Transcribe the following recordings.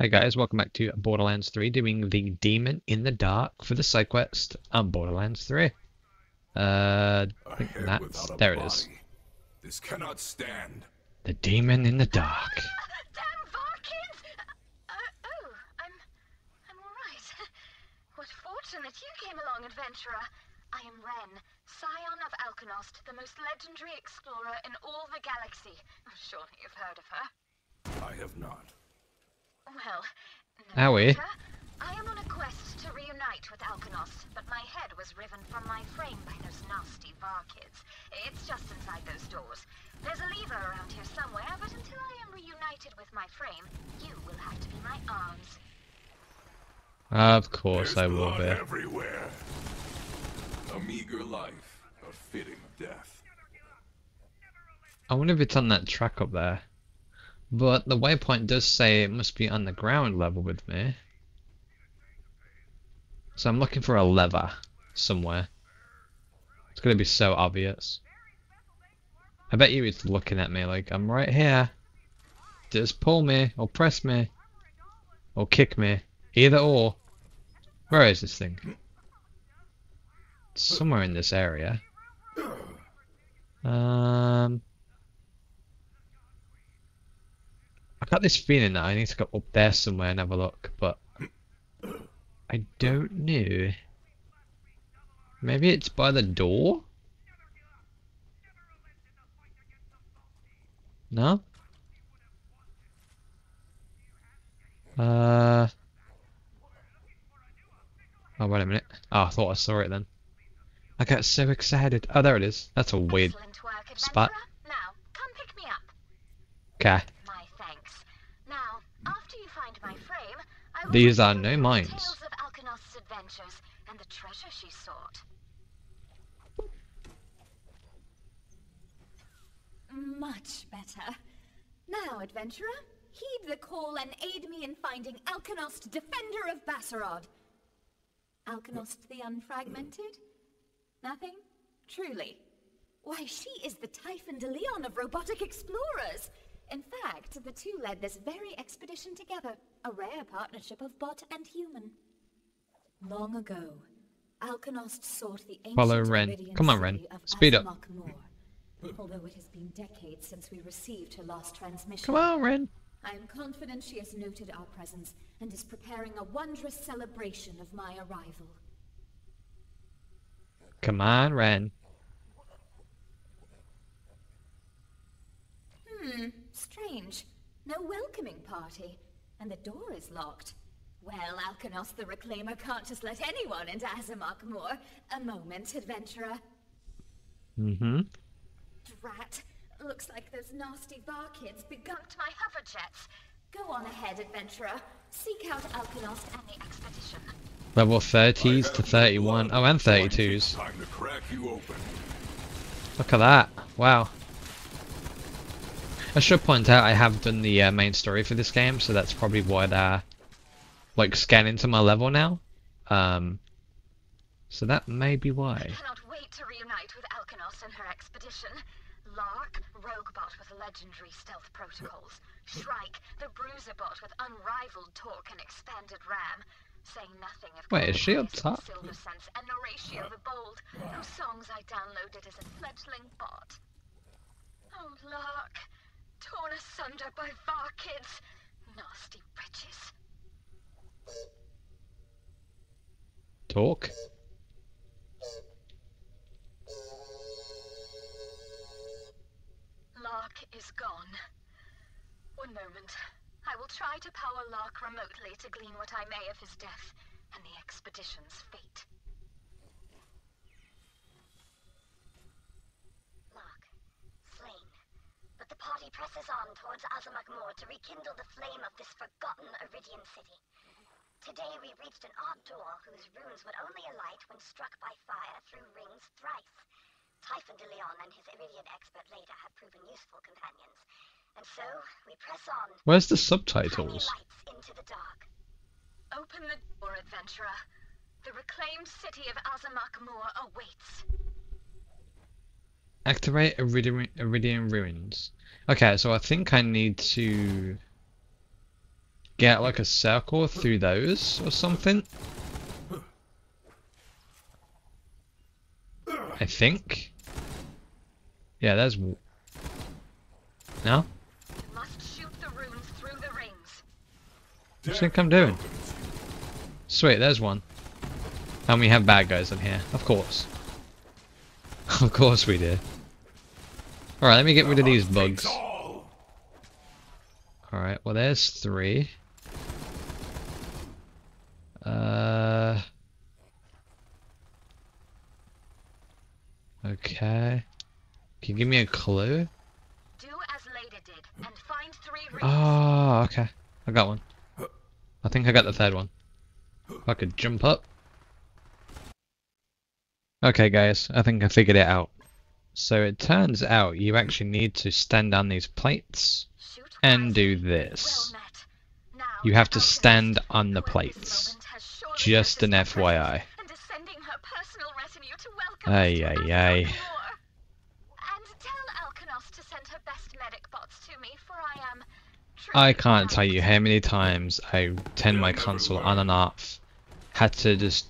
Hey guys, welcome back to Borderlands 3, doing the Demon in the Dark for the side quest on Borderlands 3. There it is. This cannot stand. The Demon in the Dark. Damn Varkins! I'm all right. What fortune that you came along, adventurer. I am Ren, scion of Alkanost, the most legendary explorer in all the galaxy. Surely you've heard of her. I have not. Well, no matter. I am on a quest to reunite with Alcanos, but my head was riven from my frame by those nasty varkids. It's just inside those doors. There's a lever around here somewhere, but until I am reunited with my frame, you will have to be my arms. Of course I will be. There's blood everywhere. A meager life, a fitting death. I wonder if it's on that track up there. But the waypoint does say it must be on the ground level with me. So I'm looking for a lever somewhere. It's going to be so obvious. I bet you it's looking at me like, I'm right here. Just pull me, or press me, or kick me. Either or. Where is this thing? It's somewhere in this area. I got this feeling that I need to go up there somewhere and have a look, but I don't know. Maybe it's by the door? No? Oh, wait a minute. Oh, I thought I saw it then. I got so excited. Oh, there it is. That's a weird spot. Okay. These are no mines. Tales of Alcanos's adventures and the treasure she sought. Much better. Now, adventurer, heed the call and aid me in finding Alkanost, defender of Basarod. Alkanost the unfragmented? Nothing? Truly. Why, she is the Typhon de Leon of robotic explorers. In fact, the two led this very expedition together, a rare partnership of bot and human. Long ago, Alkanost sought the ancient Iridian city of Asmark Moor. Although it has been decades since we received her last transmission. Come on, Ren. I am confident she has noted our presence and is preparing a wondrous celebration of my arrival. Come on, Ren. Strange. No welcoming party. And the door is locked. Well, Alcanos the Reclaimer can't just let anyone into Azamak Moor. A moment, adventurer. Drat. Looks like those nasty varkids begumped my hover jets. Go on ahead, adventurer. Seek out Alcanos and the expedition. Level 30s to 31. Oh, and 32s. Time to crack you open. Look at that. Wow. I should point out I have done the main story for this game, so that's probably why they're like scanning to my level now. So that may be why. I cannot wait to reunite with Alcanos and her expedition. Lark, roguebot with legendary stealth protocols. Shrike, the bruiserbot with unrivaled talk and expanded RAM. Saying nothing of Wait, is she up top? Silversense and Noratio the bold, whose songs I downloaded as a fledgling bot. Oh, Lark. Torn asunder by varkids, nasty wretches. Talk. Lark is gone. One moment. I will try to power Lark remotely to glean what I may of his death and the expedition's fate. The party presses on towards Azamak Moor to rekindle the flame of this forgotten Iridian city. Today we reached an odd door whose runes would only alight when struck by fire through rings thrice. Typhon de Leon and his Iridian expert later have proven useful companions. And so we press on. Where's the subtitles? Lights into the dark. Open the door, adventurer. The reclaimed city of Azamak Moor awaits. Activate Iridium Ruins. Okay, so I think I need to get like a circle through those or something. I think. Yeah, there's... No? You must shoot the runes through the rings. What do you think I'm doing? Sweet, there's one. And we have bad guys in here, of course. Of course we do. Alright, let me get rid of these bugs. Alright, well there's three. Okay. Can you give me a clue? Do as Leda did and find three rings. Oh, okay. I got one. I think I got the third one. If I could jump up. Okay guys, I think I figured it out. So it turns out you actually need to stand on these plates and do this. You have to stand on the plates. Just an FYI. Ay, ay, ay. And tell Alkanost to send her best medic bots to me, for I am... I can't tell you how many times I turned my console on and off. Had to just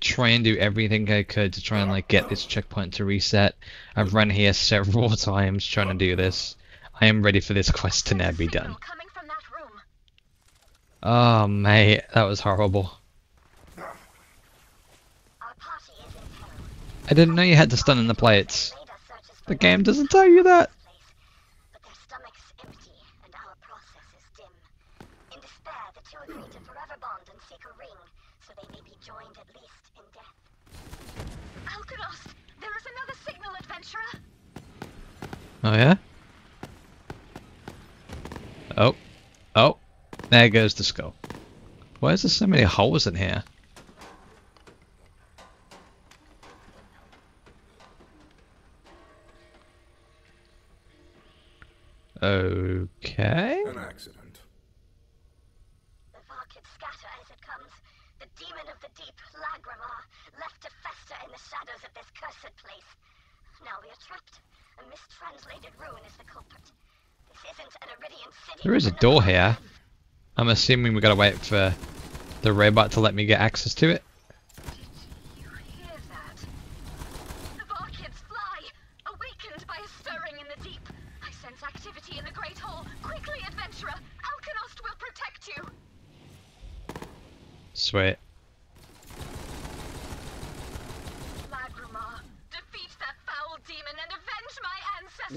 try and do everything I could to try and like get this checkpoint to reset. I've run here several times trying to do this. I am ready for this quest to now be done. Oh mate, that was horrible. I didn't know you had to stun in the plates. The game doesn't tell you that. Oh yeah? Oh. Oh. There goes the skull. Why is there so many holes in here? Okay. An accident. The Varkids scatter as it comes. The demon of the deep, Lagramar, left to fester in the shadows of this cursed place. Now we are trapped. A mistranslated ruin is the culprit. This isn't an Iridian city. There is a door here. I'm assuming we gotta wait for the robot to let me get access to it. Did you hear that? The Varkids fly, awakened by a stirring in the deep. I sense activity in the Great Hall. Quickly, adventurer. Alkanost will protect you. Sweet.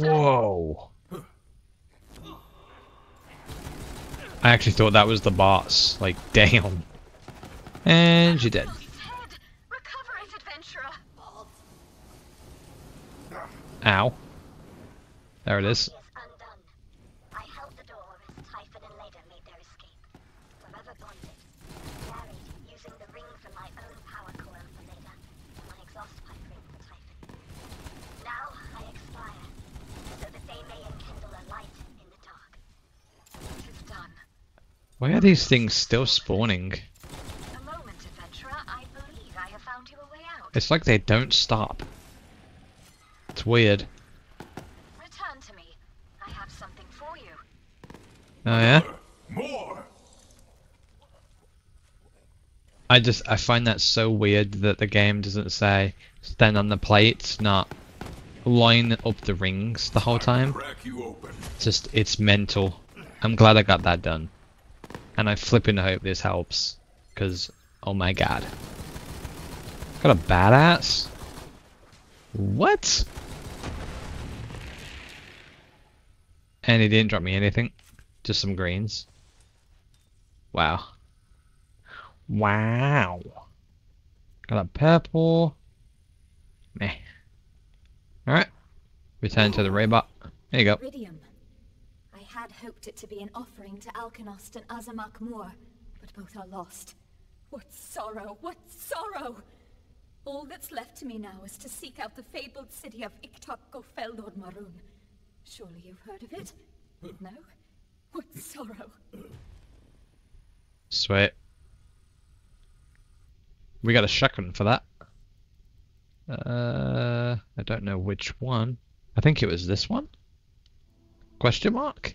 Whoa! I actually thought that was the boss. Like, damn. And she did. Ow. There it is. Why are these things still spawning? A moment, adventurer. I believe I have found you a way out. It's like they don't stop. It's weird. Return to me. I have something for you. Oh yeah? More. I find that so weird that the game doesn't say stand on the plates, not line up the rings the whole time. It's mental. I'm glad I got that done. And I flippin' hope this helps, because, oh my god. Got a badass? What? And he didn't drop me anything, just some greens. Wow. Wow. Got a purple. Meh. Alright. Return to the robot. There you go. Iridium. I had hoped it to be an offering to Alkanost and Azamak Moor, but both are lost. What sorrow, what sorrow! All that's left to me now is to seek out the fabled city of Iktoko Fell, Lord Maroon. Surely you've heard of it? No? What sorrow! Sweet. We got a shakun for that. I don't know which one. I think it was this one? Question mark?